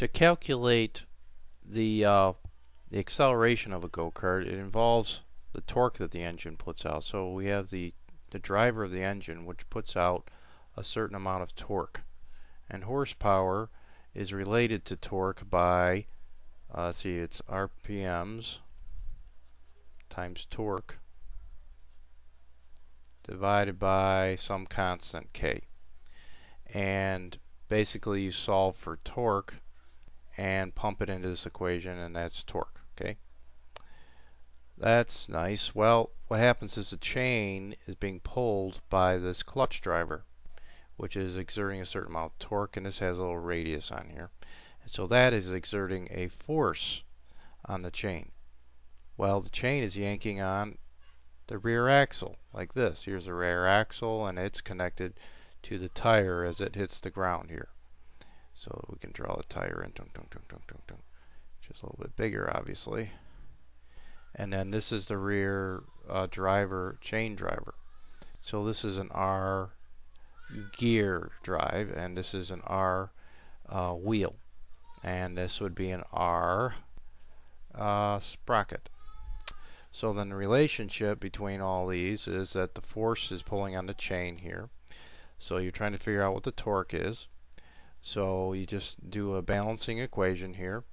to calculate the acceleration of a go-kart, it involves the torque that the engine puts out. So we have the driver of the engine, which puts out a certain amount of torque, and horsepower is related to torque by it's RPMs times torque divided by some constant K. And basically you solve for torque and pump it into this equation, and that's torque. Okay, that's nice. Well, what happens is the chain is being pulled by this clutch driver, which is exerting a certain amount of torque, and this has a little radius on here, and so that is exerting a force on the chain. Well, the chain is yanking on the rear axle like this. Here's the rear axle, and it's connected to the tire as it hits the ground here. So we can draw the tire in, just a little bit bigger obviously. And then this is the rear chain driver. So this is an R gear drive, and this is an R wheel, and this would be an R sprocket. So then the relationship between all these is that the force is pulling on the chain here, so you're trying to figure out what the torque is. So you just do a balancing equation here.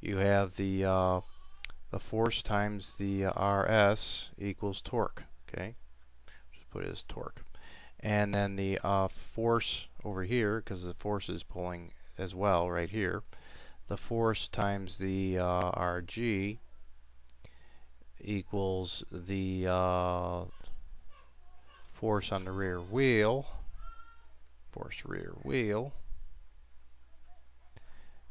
You have the force times the RS equals torque. Okay, just put it as torque. And then the force over here, because the force is pulling as well right here, the force times the RG equals the force on the rear wheel,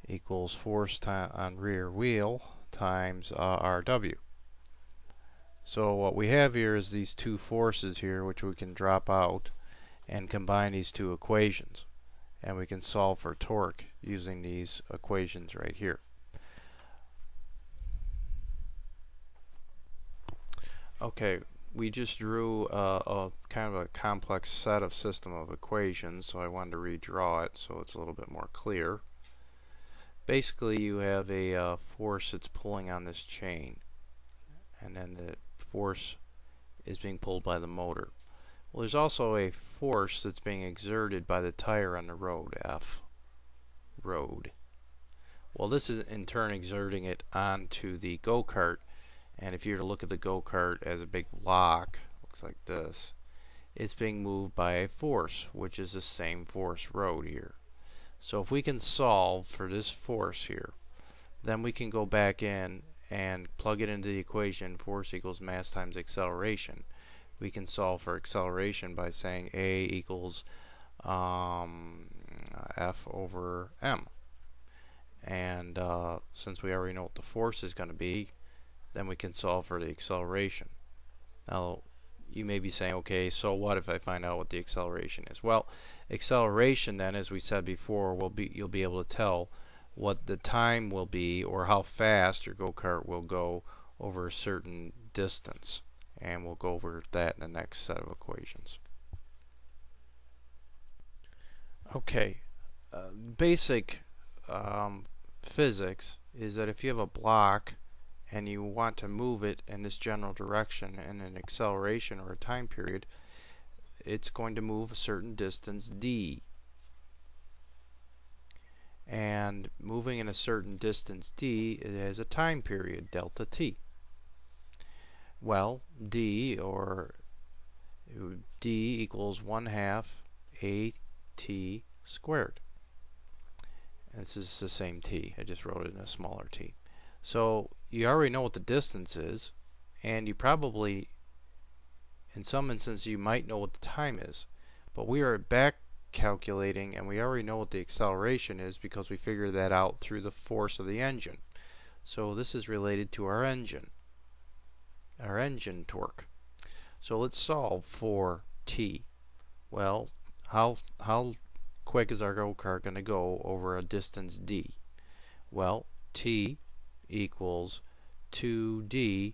equals force on rear wheel times RW. So what we have here is these two forces here, which we can drop out and combine these two equations, and we can solve for torque using these equations right here. Okay, we just drew a kind of a complex set of system of equations, so I wanted to redraw it so it's a little bit more clear. Basically you have a force that's pulling on this chain, and then the force is being pulled by the motor. Well, there's also a force that's being exerted by the tire on the road, F, road. Well, this is in turn exerting it onto the go-kart, and if you were to look at the go-kart as a big block, looks like this, it's being moved by a force, which is the same force, road, here. So if we can solve for this force here, then we can go back in and plug it into the equation force equals mass times acceleration. We can solve for acceleration by saying A equals F over M, and since we already know what the force is going to be, then we can solve for the acceleration. Now you may be saying, okay, so what if I find out what the acceleration is? Well, acceleration then, as we said before, you'll be able to tell what the time will be, or how fast your go-kart will go over a certain distance, and we'll go over that in the next set of equations. Okay, basic physics is that if you have a block and you want to move it in this general direction in an acceleration or a time period, it's going to move a certain distance d. And moving in a certain distance d, it has a time period, delta t. Well, d equals 1/2 at squared. And this is the same t, I just wrote it in a smaller t. So you already know what the distance is, and you probably, in some instances, you might know what the time is. But we are back calculating, and we already know what the acceleration is because we figured that out through the force of the engine. So this is related to our engine torque. So let's solve for t. Well, how quick is our go-kart going to go over a distance d? Well, t equals 2d,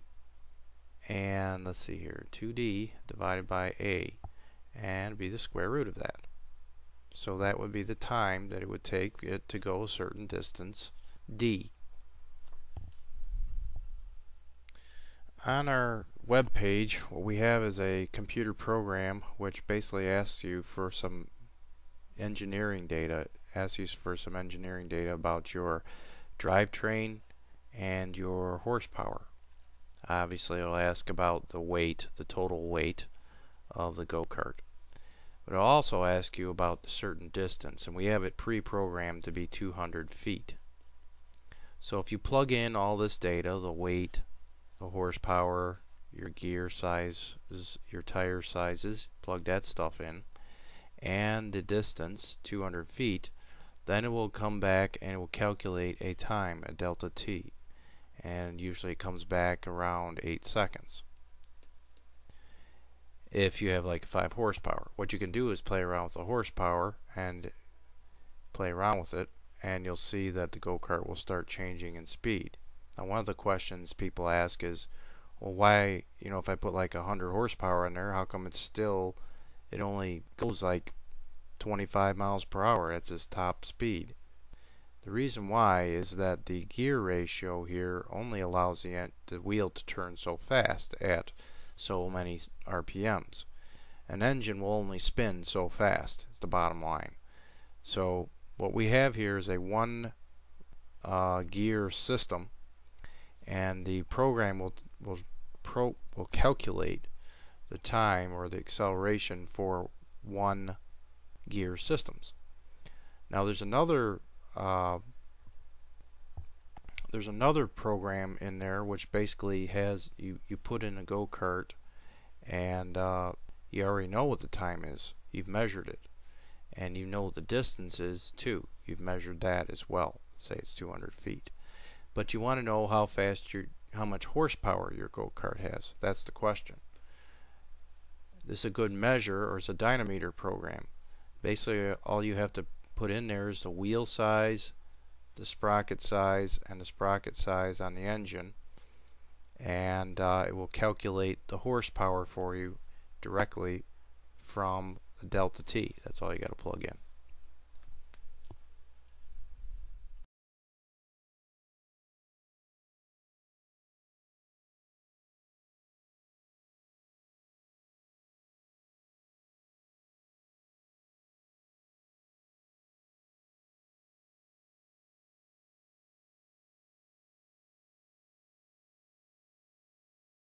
and let's see here, 2d divided by a, and be the square root of that. So that would be the time that it would take it to go a certain distance, d. On our web page, what we have is a computer program which basically asks you for some engineering data, about your drivetrain and your horsepower. Obviously it'll ask about the weight, the total weight of the go-kart. But it'll also ask you about a certain distance, and we have it pre-programmed to be 200 feet. So if you plug in all this data, the weight, the horsepower, your gear sizes, your tire sizes, plug that stuff in, and the distance, 200 feet, then it will come back and it will calculate a time, a delta t. And usually it comes back around 8 seconds. If you have like 5 horsepower. What you can do is play around with the horsepower and play around with it, and you'll see that the go-kart will start changing in speed. Now one of the questions people ask is, well, why, you know, if I put like 100 horsepower in there, how come it's still, it only goes like 25 miles per hour? That's its top speed. The reason why is that the gear ratio here only allows the wheel to turn so fast at so many RPMs. An engine will only spin so fast, is the bottom line. So what we have here is a one gear system, and the program will calculate the time or the acceleration for one gear systems. Now there's another program in there which basically has you put in a go-kart, and you already know what the time is. You've measured it, and you know what the distance is too. You've measured that as well. Say it's 200 feet, but you want to know how fast how much horsepower your go-kart has. That's the question. This is a good measure, or it's a dynamometer program. Basically, all you have to put in there is the wheel size, the sprocket size, and the sprocket size on the engine, and it will calculate the horsepower for you directly from the delta T. That's all you got to plug in.